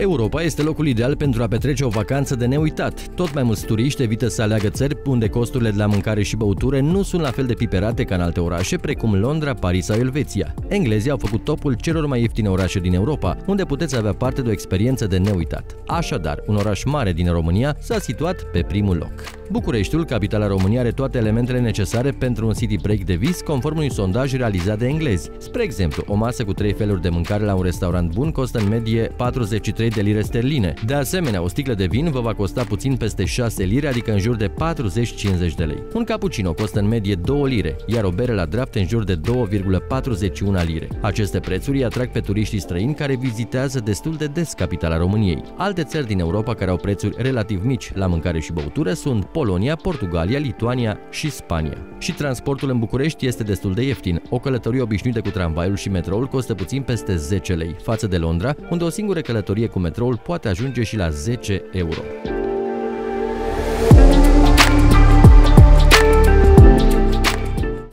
Europa este locul ideal pentru a petrece o vacanță de neuitat. Tot mai mulți turiști evită să aleagă țări unde costurile de la mâncare și băutură nu sunt la fel de piperate ca în alte orașe, precum Londra, Paris sau Elveția. Englezii au făcut topul celor mai ieftine orașe din Europa, unde puteți avea parte de o experiență de neuitat. Așadar, un oraș mare din România s-a situat pe primul loc. Bucureștiul, capitala României, are toate elementele necesare pentru un city break de vis, conform unui sondaj realizat de englezi. Spre exemplu, o masă cu 3 feluri de mâncare la un restaurant bun costă în medie 43 de lire sterline. De asemenea, o sticlă de vin vă va costa puțin peste 6 lire, adică în jur de 40-50 de lei. Un cappuccino costă în medie 2 lire, iar o bere la draft în jur de 2,41 lire. Aceste prețuri atrag pe turiștii străini care vizitează destul de des capitala României. Alte țări din Europa care au prețuri relativ mici la mâncare și băutură sunt Polonia, Portugalia, Lituania și Spania. Și transportul în București este destul de ieftin. O călătorie obișnuită cu tramvaiul și metroul costă puțin peste 10 lei, față de Londra, unde o singură călătorie cu metroul poate ajunge și la 10 euro.